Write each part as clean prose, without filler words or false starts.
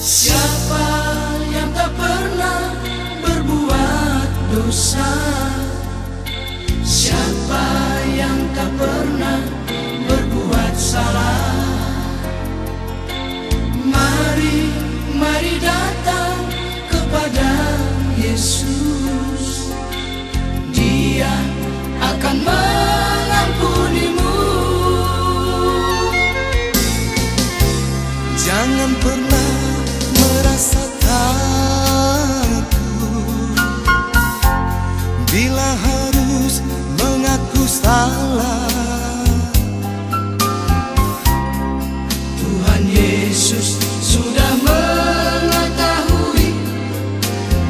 Siapa yang tak pernah berbuat salah? Mari, mari datang kepada Yesus. Dia akan mengampunimu. Jangan pernah merasa bila harus mengaku salah. Tuhan Yesus sudah mengetahui,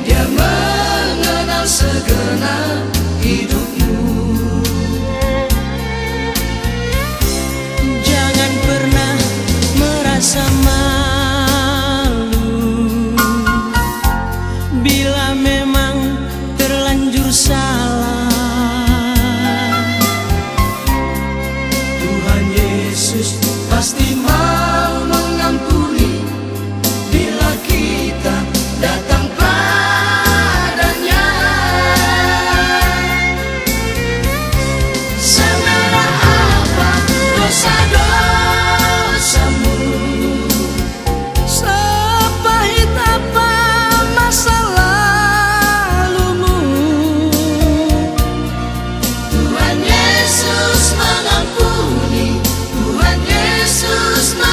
Dia mengenal segenap hidupmu. Jangan pernah merasa malu bila memang terlanjur salah. Pasti mau mengampuni bila kita datang padanya. Semerah apa dosa-dosamu, sepahit apa masa lalumu, Tuhan Yesus mengampuni. Yesus mengasihi dengan kasih yang setia.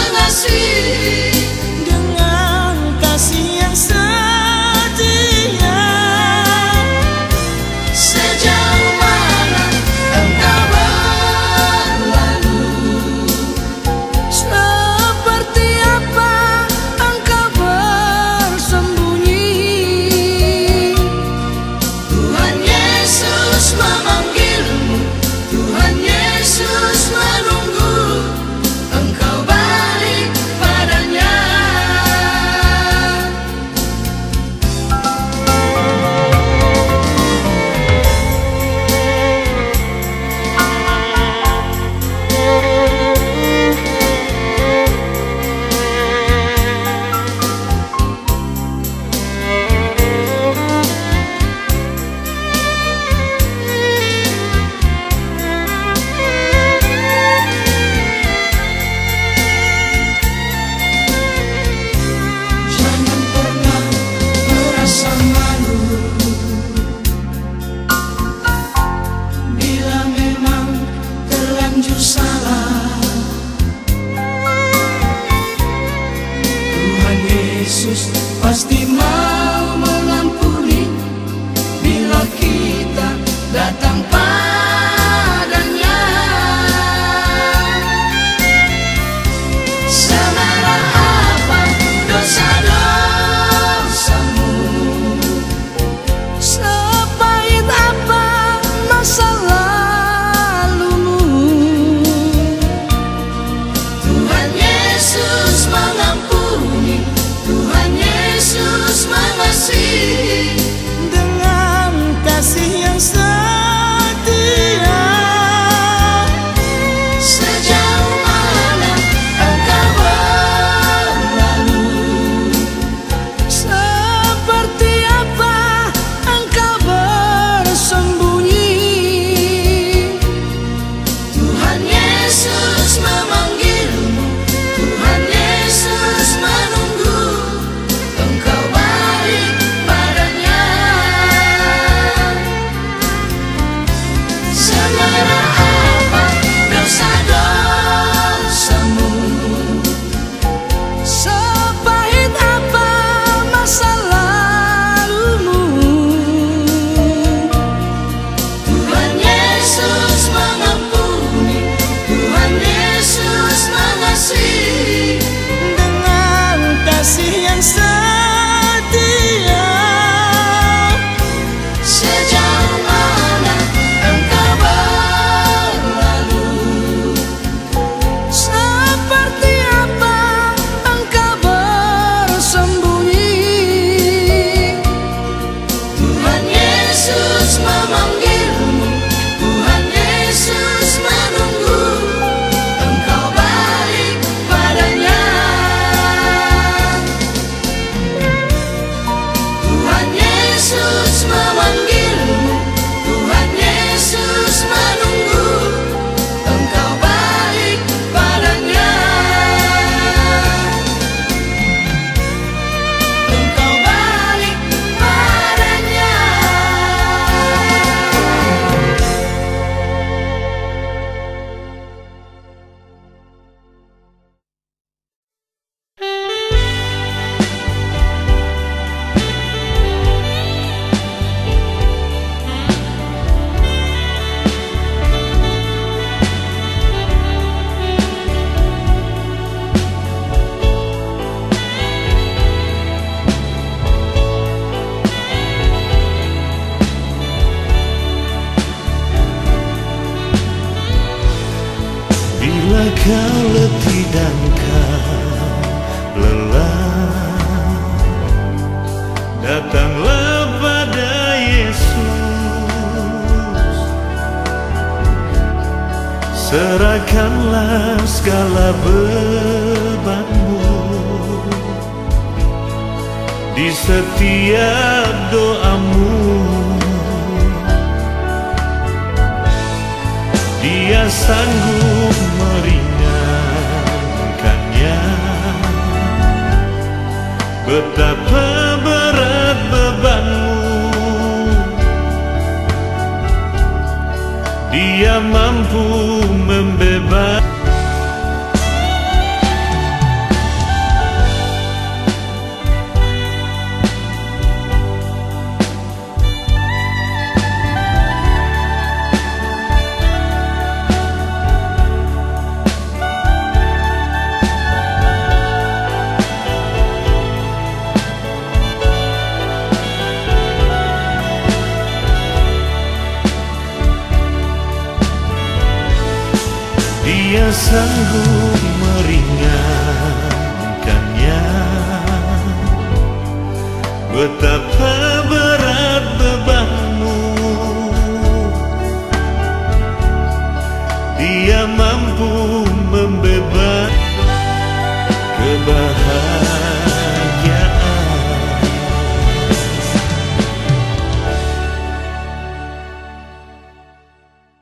Sejauh mana engkau berlalu, seperti apa engkau bersembunyi, Tuhan Yesus memanggilmu, Tuhan Yesus menunggu engkau balik padanya. Yesus pasti mau mengampuni bila kita datang padanya. Semerah apa dosa-dosamu, sepahit apa masa lalumu, Tuhan Yesus mengampuni. Tuhan Yesus mengasihi dengan kasih yang setia. Sejauh mana engkau berlalu, seperti apa engkau bersembunyi, Tuhan Yesus memanggilmu, Tuhan Yesus kasih yang setia. Sejauh mana engkau berlalu, seperti apa engkau bersembunyi. Tuhan Yesus memanggilmu, Tuhan Yesus menunggu engkau balik padanya. Tuhan Yesus memanggilmu, menunggu engkau balik padanya. Engkau balik padanya. Kau letih dan kau lelah, datanglah pada Yesus. Serahkanlah segala bebanmu di setiap doamu. Dia sanggup merindukan betapa berat bebanmu. Dia mampu membebaskan. Dia sanggup meringankannya, betapa berat bebanmu. Dia mampu membebaskan kebahagiaan.